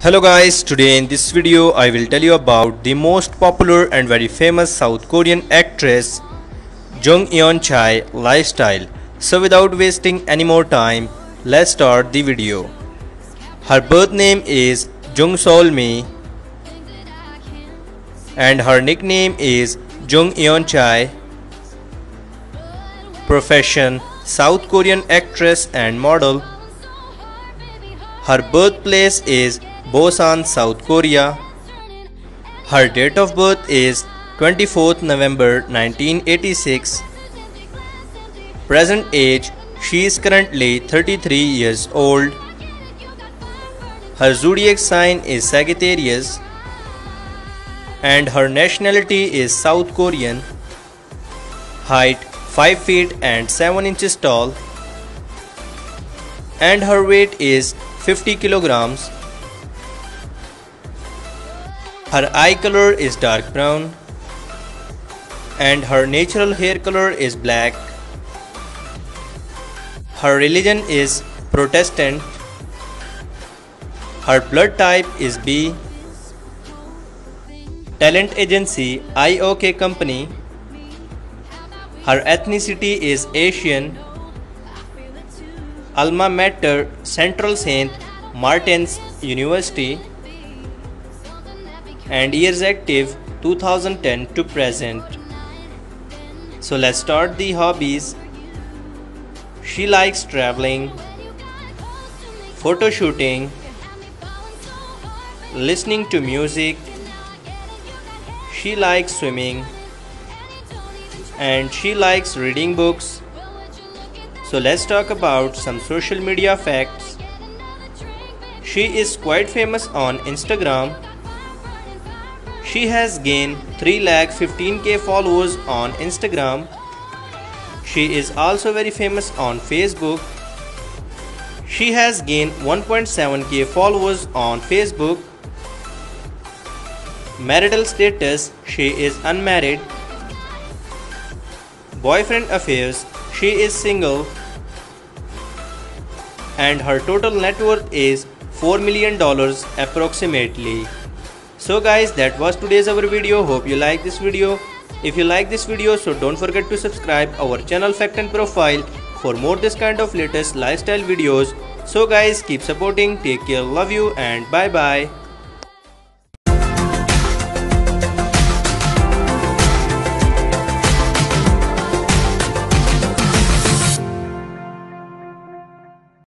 Hello guys, today in this video I will tell you about the most popular and very famous South Korean actress Jung Eun Chae lifestyle. So without wasting any more time, let's start the video. Her birth name is Jung Solmi and her nickname is Jung Eun Chae. Profession: South Korean actress and model. Her birthplace is Busan, South Korea. Her date of birth is 24th November 1986. Present age: she is currently 33 years old. Her zodiac sign is Sagittarius and her nationality is South Korean. Height: 5 feet and 7 inches tall and her weight is 50 kilograms. Her eye color is dark brown and her natural hair color is black. Her religion is Protestant. Her blood type is B. Talent agency: IOK Company. Her ethnicity is Asian. Alma mater: Central Saint Martins University. And years active: 2010 to present. So let's start the hobbies. She likes traveling, photo shooting, listening to music. She likes swimming and she likes reading books. So let's talk about some social media facts. She is quite famous on Instagram. She has gained 3,15,000 followers on Instagram. She is also very famous on Facebook. She has gained 1,700 followers on Facebook. Marital status: she is unmarried. Boyfriend affairs: she is single. And her total net worth is $4 million approximately. So guys, that was today's our video. Hope you like this video. If you like this video, so don't forget to subscribe our channel Fact and Profile for more this kind of latest lifestyle videos. So guys, keep supporting, take care, love you and bye bye.